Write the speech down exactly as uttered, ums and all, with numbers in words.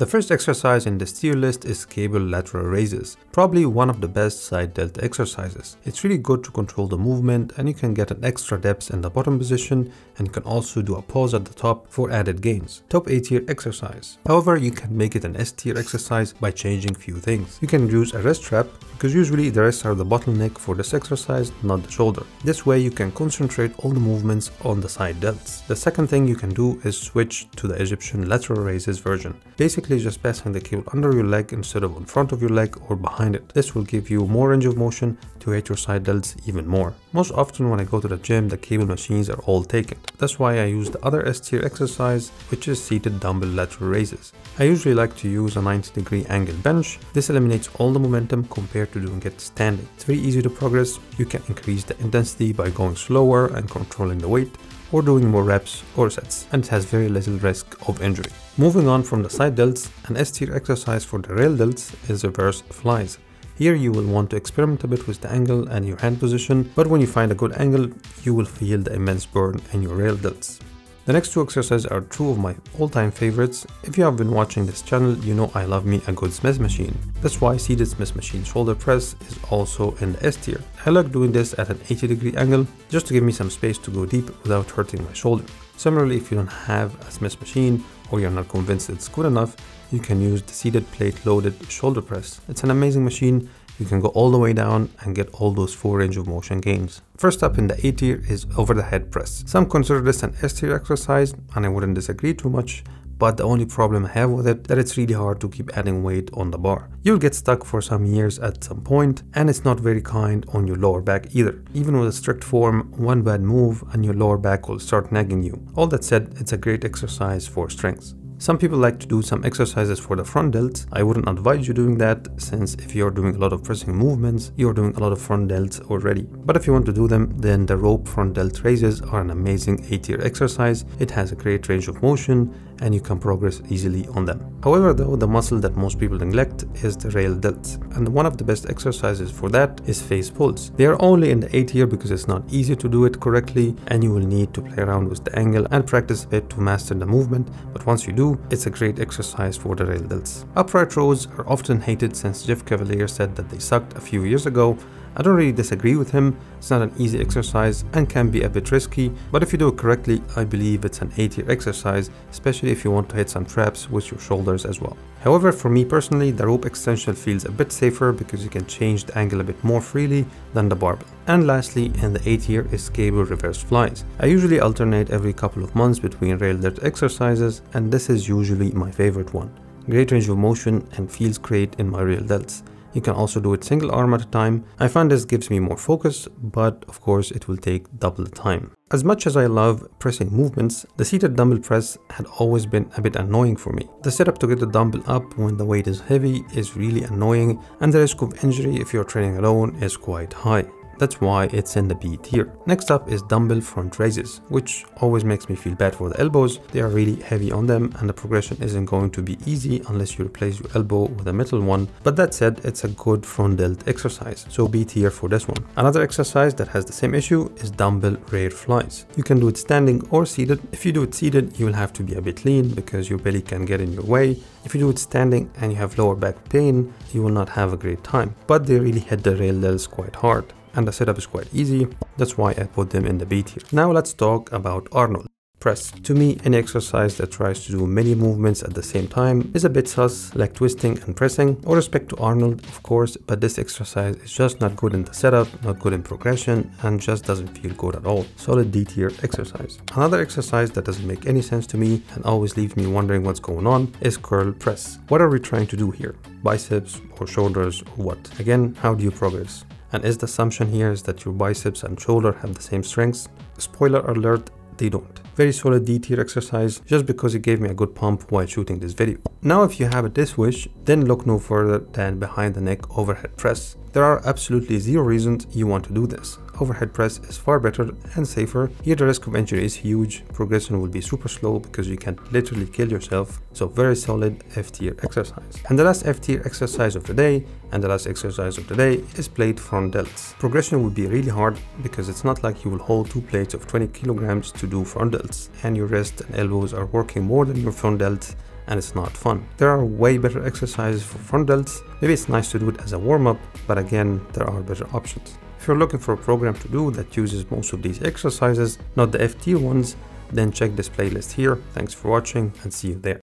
The first exercise in this tier list is cable lateral raises, probably one of the best side delta exercises. It's really good to control the movement and you can get an extra depth in the bottom position and can also do a pause at the top for added gains. Top A tier exercise. However, you can make it an S tier exercise by changing few things. You can use a wrist trap because usually the wrists are the bottleneck for this exercise, not the shoulder. This way you can concentrate all the movements on the side delts. The second thing you can do is switch to the Egyptian lateral raises version. Basically just passing the cable under your leg instead of in front of your leg or behind it. This will give you more range of motion to hit your side delts even more. Most often when I go to the gym, the cable machines are all taken. That's why I use the other S tier exercise, which is seated dumbbell lateral raises. I usually like to use a ninety degree angle bench. This eliminates all the momentum compared to doing it standing. It's very easy to progress. You can increase the intensity by going slower and controlling the weight, or doing more reps or sets, and it has very little risk of injury. Moving on from the side delts, an S tier exercise for the rail delts is reverse flies. Here you will want to experiment a bit with the angle and your hand position, but when you find a good angle, you will feel the immense burn in your rail delts. The next two exercises are two of my all-time favorites. If you have been watching this channel, you know I love me a good Smith machine. That's why seated Smith machine shoulder press is also in the S tier. I like doing this at an eighty degree angle just to give me some space to go deep without hurting my shoulder. Similarly, if you don't have a Smith machine or you're not convinced it's good enough, you can use the seated plate loaded shoulder press. It's an amazing machine. You can go all the way down and get all those four range of motion gains. First up in the A tier is over the head press. Some consider this an S tier exercise and I wouldn't disagree too much, but the only problem I have with it that it's really hard to keep adding weight on the bar. You'll get stuck for some years at some point, and it's not very kind on your lower back either. Even with a strict form, one bad move and your lower back will start nagging you. All that said, it's a great exercise for strength. Some people like to do some exercises for the front delts. I wouldn't advise you doing that, since if you're doing a lot of pressing movements, you're doing a lot of front delts already. But if you want to do them, then the rope front delt raises are an amazing A tier exercise. It has a great range of motion and you can progress easily on them. However though, the muscle that most people neglect is the rail delts, and one of the best exercises for that is face pulls. They are only in the A tier because it's not easy to do it correctly and you will need to play around with the angle and practice a bit to master the movement, but once you do, it's a great exercise for the rail delts. Upright rows are often hated since Jeff Cavaliere said that they sucked a few years ago. I don't really disagree with him. It's not an easy exercise and can be a bit risky, but if you do it correctly, I believe it's an A tier exercise, especially if you want to hit some traps with your shoulders as well. However, for me personally, the rope extension feels a bit safer because you can change the angle a bit more freely than the barbell. And lastly, in the A tier is cable reverse flies. I usually alternate every couple of months between rail delt exercises, and this is usually my favorite one. Great range of motion and feels great in my rail delts. You can also do it single arm at a time. I find this gives me more focus, but of course it will take double the time. As much as I love pressing movements, the seated dumbbell press had always been a bit annoying for me. The setup to get the dumbbell up when the weight is heavy is really annoying, and the risk of injury if you're training alone is quite high. That's why it's in the B tier. Next up is dumbbell front raises, which always makes me feel bad for the elbows. They are really heavy on them and the progression isn't going to be easy unless you replace your elbow with a metal one. But that said, it's a good front delt exercise, so B tier for this one. Another exercise that has the same issue is dumbbell rear flies. You can do it standing or seated. If you do it seated, you will have to be a bit lean because your belly can get in your way. If you do it standing and you have lower back pain, you will not have a great time. But they really hit the rail delts quite hard, and the setup is quite easy. That's why I put them in the B tier. Now let's talk about Arnold press. To me, any exercise that tries to do many movements at the same time is a bit sus, like twisting and pressing. All respect to Arnold, of course, but this exercise is just not good in the setup, not good in progression, and just doesn't feel good at all. Solid D tier exercise. Another exercise that doesn't make any sense to me and always leaves me wondering what's going on is curl press. What are we trying to do here? Biceps or shoulders or what? Again, how do you progress? And is the assumption here is that your biceps and shoulder have the same strengths? Spoiler alert, they don't. Very solid D tier exercise, just because it gave me a good pump while shooting this video. Now if you have a death wish, then look no further than behind the neck overhead press. There are absolutely zero reasons you want to do this. Overhead press is far better and safer. Here the risk of injury is huge, progression will be super slow because you can literally kill yourself, so very solid F tier exercise. And the last F tier exercise of the day, and the last exercise of the day is plate front delts. Progression will be really hard because it's not like you will hold two plates of twenty kilograms to do front delts, and your wrists and elbows are working more than your front delts, and it's not fun. There are way better exercises for front delts. Maybe it's nice to do it as a warm-up, but again, there are better options. If you're looking for a program to do that uses most of these exercises, not the F T ones, then check this playlist here. Thanks for watching and see you there.